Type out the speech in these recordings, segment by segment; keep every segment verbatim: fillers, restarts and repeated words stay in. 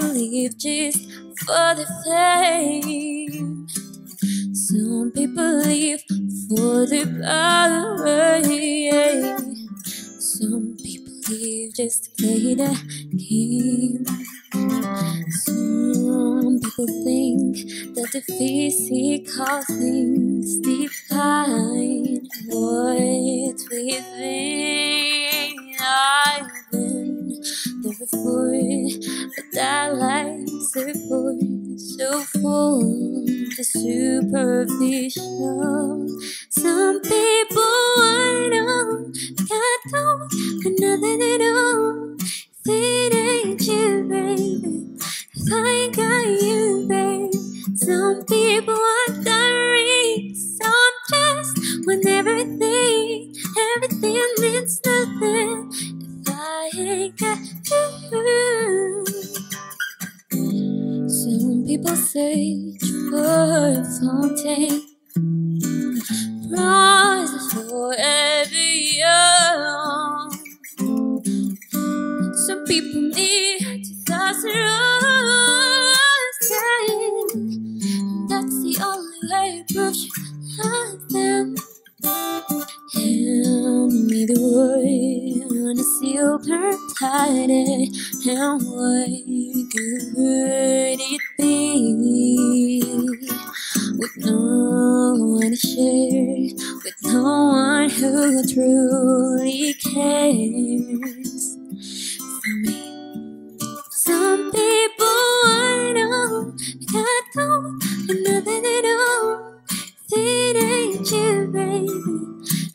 believe just for the fame. Some people live for the power. Some people live just to play the game. Some people think that the physical things define what's within. I've been there before, but that life's a force so full of superficial. Some people want it all, can't go for nothing at all. If it ain't you, baby, if I ain't got you, babe. Some people want diaries, some just want everything. Everything means nothing if I ain't got you. Some people search for a fountain, rises forever young. Some people need to toss it all, and that's the only way to prove you love them. Hand me the word on a silver platter, and what good it be with no one to share, with no one who truly cares for me. Some people I know can't go for nothing at all. If it ain't you, baby,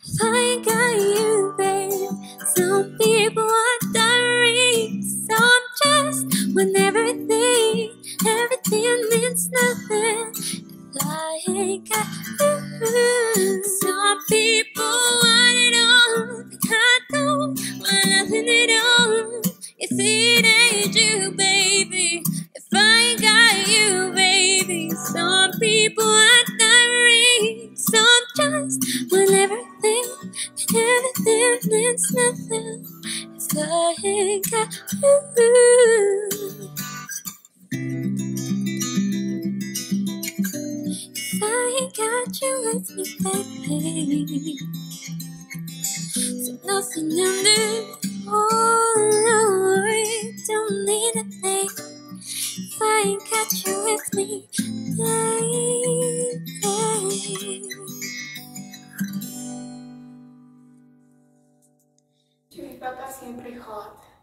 if I ain't got you, babe. Some people want diaries, some just want everything. Everything means nothing if I ain't got you. Some people want it all, but I don't want nothing at all. If it ain't you, baby, if I ain't got you, baby. Some people want diaries, some just want everything. Everything means nothing if I ain't got you. If I ain't got you with me, baby, so nothing you do. Oh Lord, don't need a thing if I ain't got you with me, baby. Deixa eu ir pra sempre rota.